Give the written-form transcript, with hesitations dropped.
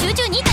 徐々に